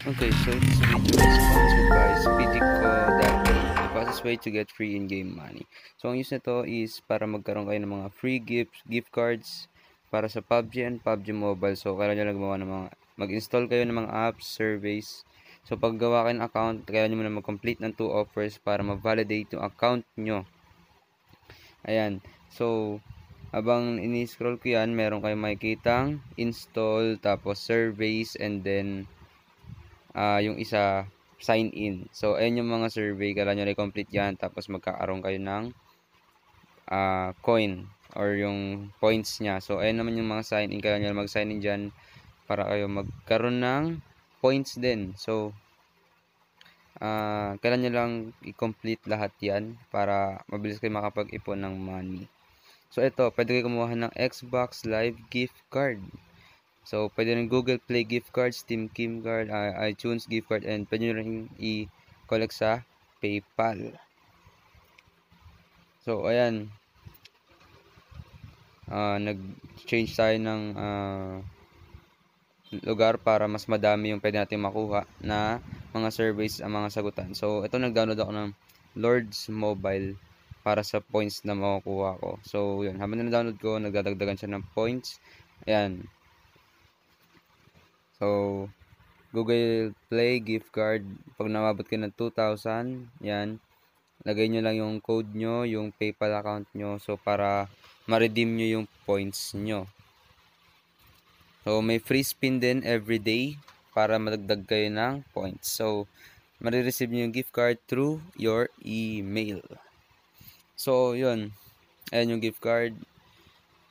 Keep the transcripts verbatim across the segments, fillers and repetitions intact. Okay, so this video is sponsored by speedico dot com, the fastest way to get free in-game money. So ang use nito is para magkaroon kayo ng mga free gifts, gift cards para sa P U B G and P U B G Mobile. So kailan nyo lang gumawa ng mga, mag-install kayo ng mga apps, surveys. So pag gawa kayo ng account, kailan nyo muna mag-complete ng two offers para ma-validate yung account nyo. Ayan, so abang ini-scroll ko yan, meron kayo makikitang install, tapos surveys, and then uh, yung isa, sign in. So, ayan yung mga survey, kailan nyo na-complete yan, tapos magkakaroon kayo ng uh, coin, or yung points nya. So, ayan naman yung mga sign in, kailan nyo mag-sign in dyan, para kayo magkaroon ng points din. So, uh, kailan nyo lang i-complete lahat yan, para mabilis kayo makapag-ipon ng money. So, ito, pwede kayo kumuha ng Xbox Live gift card. So, pwede rin Google Play gift card, Steam gift card, uh, iTunes gift card, and pwede rin i-collect sa PayPal. So, ayan. Uh, nag-change tayo ng uh, lugar para mas madami yung pwede natin makuha na mga surveys ang mga sagutan. So, ito, nag-download ako ng Lord's Mobile para sa points na makukuha ko. So, yun. Habang na-download ko, nagdadagdagan siya ng points. Ayan. So, Google Play gift card. Pag namabot kayo ng two thousand, yan. Lagay nyo lang yung code nyo, yung PayPal account nyo. So, para ma-redeem nyo yung points nyo. So, may free spin din everyday para madagdag kayo ng points. So, marireceive nyo yung gift card through your email. So, yun. Ayan yung gift card.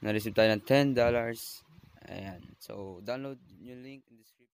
Na-receive tayo ng ten dollars. Ayan. So, download yung link in the description.